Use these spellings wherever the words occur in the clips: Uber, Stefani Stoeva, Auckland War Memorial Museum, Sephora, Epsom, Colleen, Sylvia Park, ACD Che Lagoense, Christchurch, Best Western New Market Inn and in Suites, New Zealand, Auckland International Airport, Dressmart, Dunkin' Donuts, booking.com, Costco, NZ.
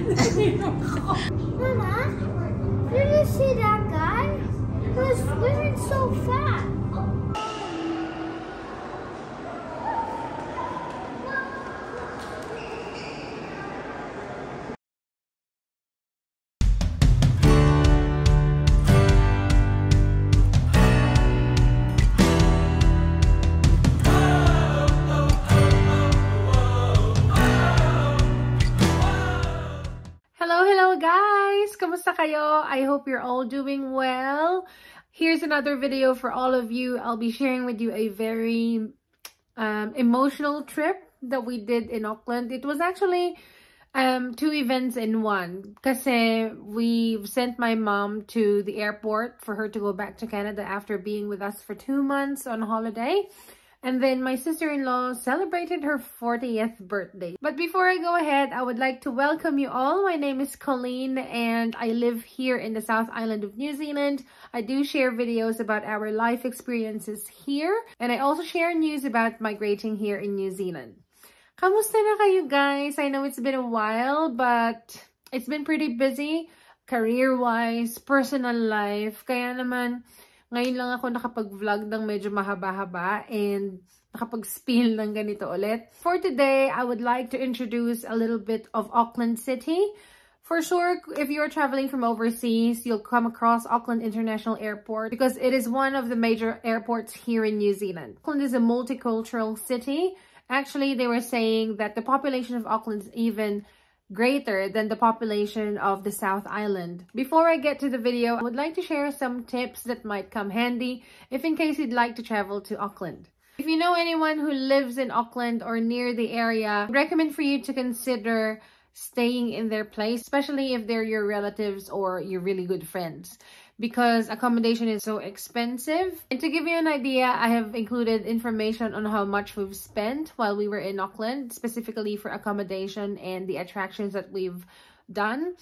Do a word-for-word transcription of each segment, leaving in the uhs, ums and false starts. Mama, did you see that guy? He was swimming so fast. I hope you're all doing well. Here's another video for all of you. I'll be sharing with you a very um, emotional trip that we did in Auckland. It was actually um, two events in one. Kasi we sent my mom to the airport for her to go back to Canada after being with us for two months on holiday. And then my sister-in-law celebrated her fortieth birthday. But before I go ahead, I would like to welcome you all. My name is Colleen and I live here in the South Island of New Zealand. I do share videos about our life experiences here. And I also share news about migrating here in New Zealand. Kamusta na kayo guys? I know it's been a while, but it's been pretty busy. Career-wise, personal life. Kaya naman... Ngayon lang ako nakapag-vlog ng medyo mahaba-haba and nakapag-spiel ng ganito ulit. For today, I would like to introduce a little bit of Auckland City. For sure, if you're traveling from overseas, you'll come across Auckland International Airport because it is one of the major airports here in New Zealand. Auckland is a multicultural city. Actually, they were saying that the population of Auckland is even greater than the population of the South Island. Before I get to the video, I would like to share some tips that might come handy if in case you'd like to travel to Auckland. If you know anyone who lives in Auckland or near the area, I recommend for you to consider staying in their place, especially if they're your relatives or your really good friends, because accommodation is so expensive. And to give you an idea, I have included information on how much we've spent while we were in Auckland, specifically for accommodation and the attractions that we've done.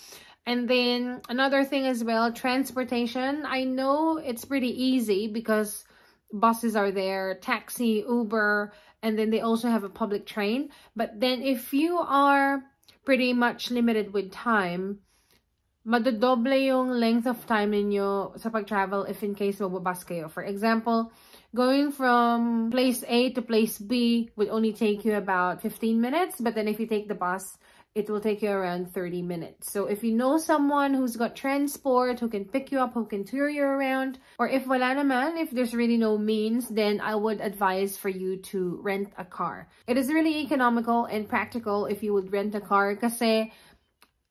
And then another thing as well, transportation. I know it's pretty easy because buses are there, taxi, Uber, and then they also have a public train. But then if you are pretty much limited with time, madodoble yung length of time ninyo sa pag-travel if in case magbabas kayo. For example, going from place A to place B would only take you about fifteen minutes, but then if you take the bus, it will take you around thirty minutes. So if you know someone who's got transport, who can pick you up, who can tour you around, or if wala naman, if there's really no means, then I would advise for you to rent a car. It is really economical and practical if you would rent a car kasi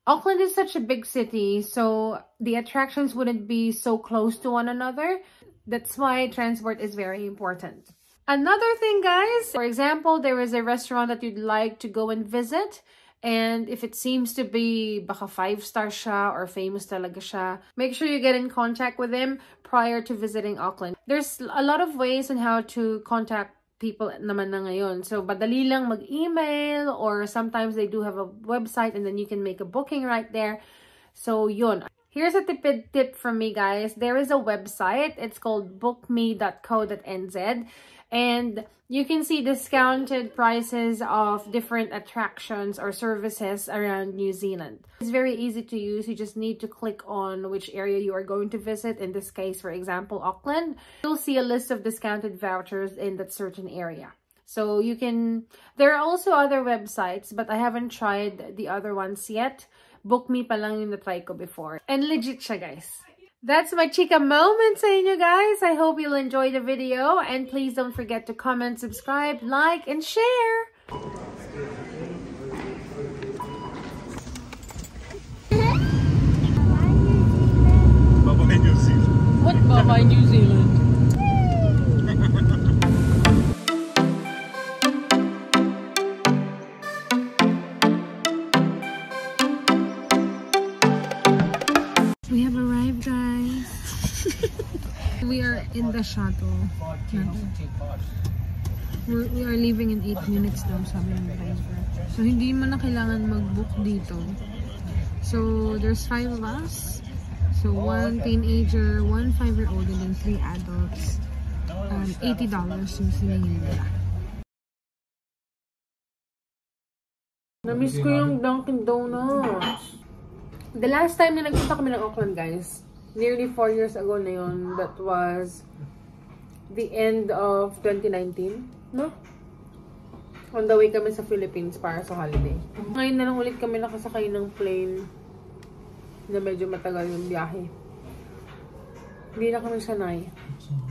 Auckland is such a big city, so the attractions wouldn't be so close to one another. That's why transport is very important. Another thing, guys, for example, there is a restaurant that you'd like to go and visit. And if it seems to be baka five-star siya or famous talaga siya, make sure you get in contact with them prior to visiting Auckland. There's a lot of ways on how to contact people naman na ngayon. So, badali lang mag-email or sometimes they do have a website and then you can make a booking right there. So, yun. Here's a tipid tip from me, guys. There is a website. It's called book me dot co dot N Z and you can see discounted prices of different attractions or services around New Zealand. It's very easy to use. You just need to click on which area you are going to visit. In this case, for example, Auckland. You'll see a list of discounted vouchers in that certain area. So you can... There are also other websites, but I haven't tried the other ones yet. Book me pa lang yung na-try ko before. And legit siya, guys. That's my chika moment sa inyo, guys. I hope you'll enjoy the video. And please don't forget to comment, subscribe, like, and share. Bye-bye, New Zealand. What? Bye-bye, New Zealand. We are in the shuttle. We're, we are leaving in eight minutes daw, sabi ng driver. So, hindi mo na kailangan mag-book dito. So, there's five of us. So, one teenager, one five-year-old, and then three adults. Um, eighty dollars yung siningin nila. Namiss ko yung Dunkin' Donuts. The last time na nagpunta kami ng Auckland, guys, nearly four years ago na yun. That was the end of twenty nineteen, no? On the way kami sa Philippines para sa holiday. Ngayon na lang ulit kami nakasakay ng plane na medyo matagal yung biyahe. Hindi na kami sanay.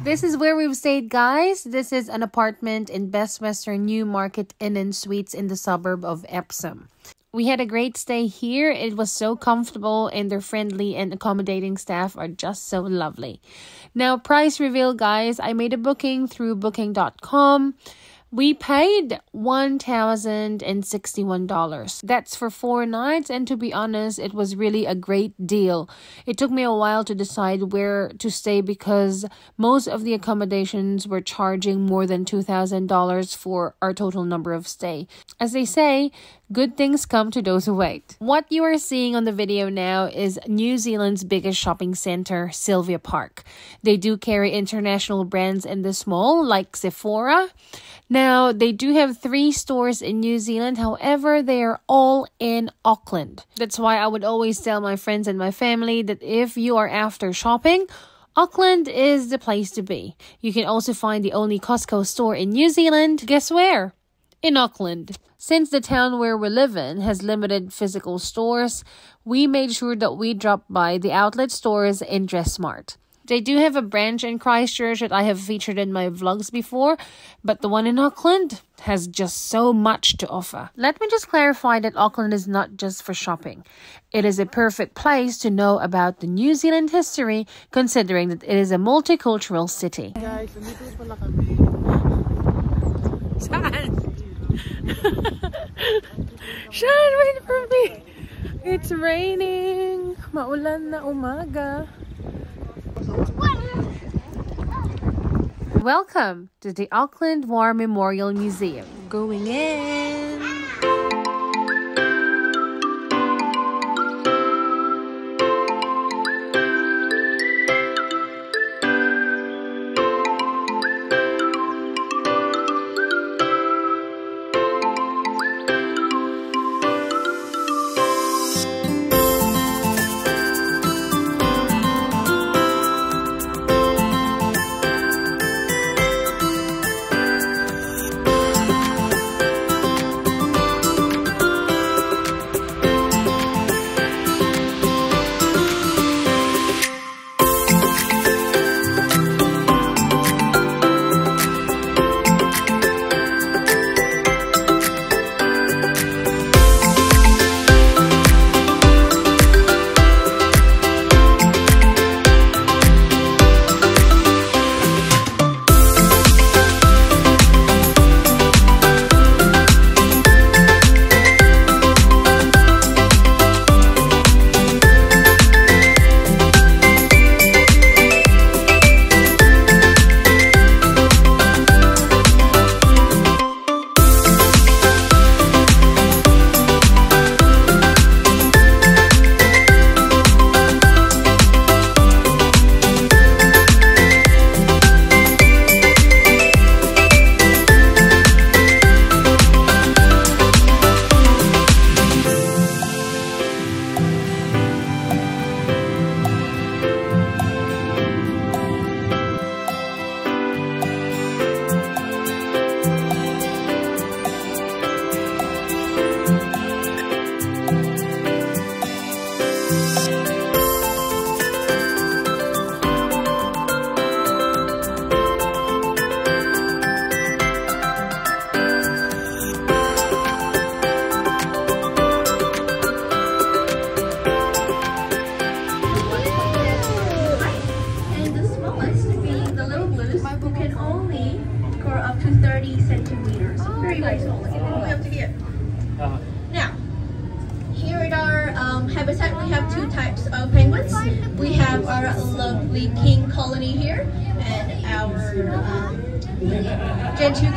This is where we've stayed, guys. This is an apartment in Best Western New Market Inn and in Suites in the suburb of Epsom. We had a great stay here. It was so comfortable and their friendly and accommodating staff are just so lovely. Now, price reveal, guys. I made a booking through booking dot com. We paid one thousand sixty-one dollars. That's for four nights, and to be honest, it was really a great deal. It took me a while to decide where to stay because most of the accommodations were charging more than two thousand dollars for our total number of stay. As they say, good things come to those who wait. What you are seeing on the video now is New Zealand's biggest shopping center, Sylvia Park. They do carry international brands in this mall, like Sephora. Now, they do have three stores in New Zealand. However, they are all in Auckland. That's why I would always tell my friends and my family that if you are after shopping, Auckland is the place to be. You can also find the only Costco store in New Zealand. Guess where? In Auckland. Since the town where we live in has limited physical stores, we made sure that we dropped by the outlet stores in Dressmart. They do have a branch in Christchurch that I have featured in my vlogs before, but the one in Auckland has just so much to offer. Let me just clarify that Auckland is not just for shopping. It is a perfect place to know about the New Zealand history, considering that it is a multicultural city. Sean, wait for me! It's raining! Maulan na umaga! Welcome to the Auckland War Memorial Museum. Going in.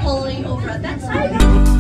Colleen over at that side.